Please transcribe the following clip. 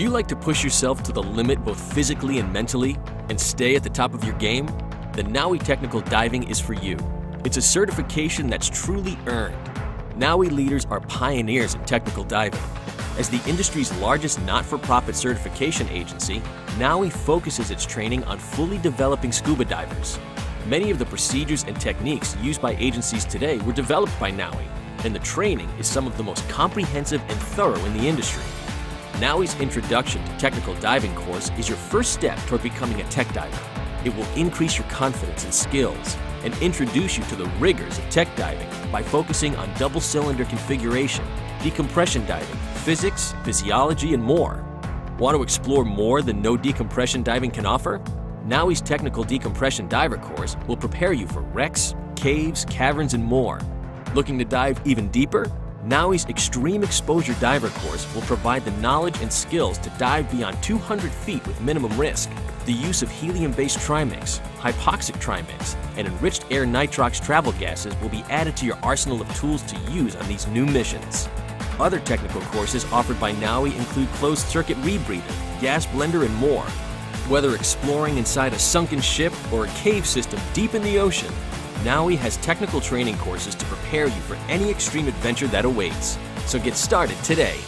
Do you like to push yourself to the limit both physically and mentally and stay at the top of your game? Then NAWI Technical Diving is for you. It's a certification that's truly earned. NAWI leaders are pioneers in technical diving. As the industry's largest not-for-profit certification agency, NAWI focuses its training on fully developing scuba divers. Many of the procedures and techniques used by agencies today were developed by NAWI, and the training is some of the most comprehensive and thorough in the industry. NAWI's Introduction to Technical Diving course is your first step toward becoming a tech diver. It will increase your confidence and skills and introduce you to the rigors of tech diving by focusing on double cylinder configuration, decompression diving, physics, physiology, and more. Want to explore more than no decompression diving can offer? NAWI's Technical Decompression Diver course will prepare you for wrecks, caves, caverns, and more. Looking to dive even deeper? NAWI's Extreme Exposure Diver course will provide the knowledge and skills to dive beyond 200 feet with minimum risk. The use of helium-based trimix, hypoxic trimix, and enriched air nitrox travel gases will be added to your arsenal of tools to use on these new missions. Other technical courses offered by NAWI include closed-circuit rebreather, gas blender, and more. Whether exploring inside a sunken ship or a cave system deep in the ocean, NAWI has technical training courses to prepare you for any extreme adventure that awaits. So get started today.